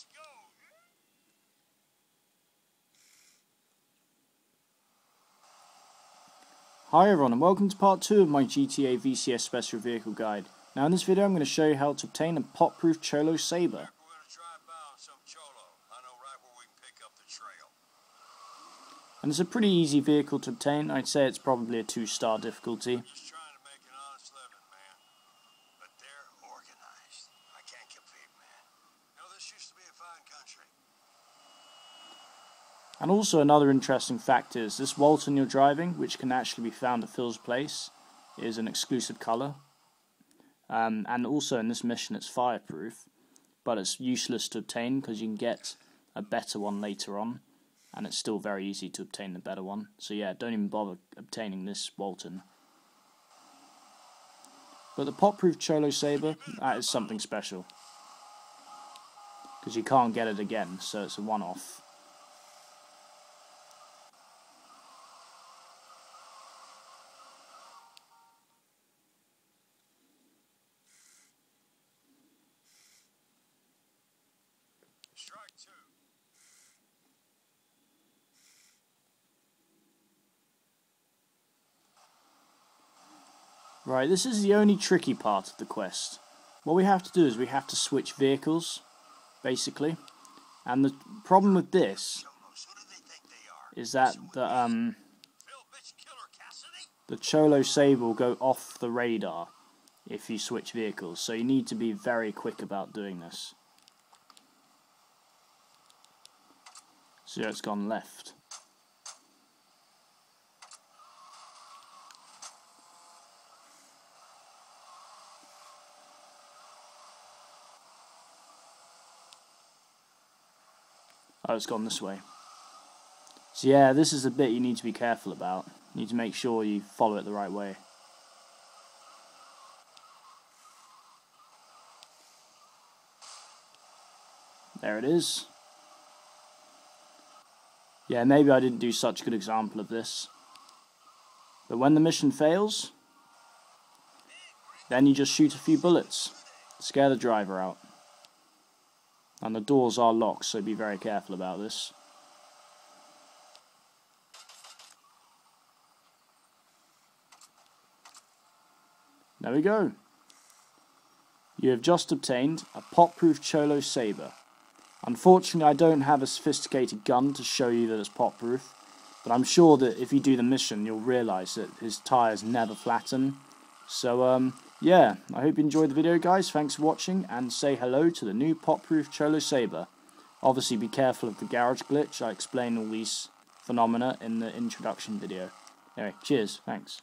Let's go. Hi everyone and welcome to part 2 of my GTA VCS Special Vehicle Guide. Now in this video I'm going to show you how to obtain a Popproof Cholo Sabre. And it's a pretty easy vehicle to obtain. I'd say it's probably a 2-star difficulty. And also another interesting fact is this Walton you're driving, which can actually be found at Phil's Place, is an exclusive colour. And also in this mission it's fireproof, but it's useless to obtain because you can get a better one later on, and it's still very easy to obtain the better one. So yeah, don't even bother obtaining this Walton. But the Popproof Cholo Sabre, that is something special, because you can't get it again, so it's a one-off. Strike two. Right, this is the only tricky part of the quest. What we have to do is we have to switch vehicles, basically. And the problem with this is that the Cholo Sabre will go off the radar if you switch vehicles. So you need to be very quick about doing this. So it's gone left. Oh, it's gone this way. So yeah, this is the bit you need to be careful about. You need to make sure you follow it the right way. There it is. Yeah, maybe I didn't do such a good example of this. But when the mission fails, then you just shoot a few bullets. Scare the driver out. And the doors are locked, so be very careful about this. There we go. You have just obtained a Popproof Cholo Sabre. Unfortunately, I don't have a sophisticated gun to show you that it's popproof, but I'm sure that if you do the mission, you'll realise that his tyres never flatten. So, yeah, I hope you enjoyed the video, guys. Thanks for watching, and say hello to the new Popproof Cholo Sabre. Obviously, be careful of the garage glitch. I explain all these phenomena in the introduction video. Anyway, cheers. Thanks.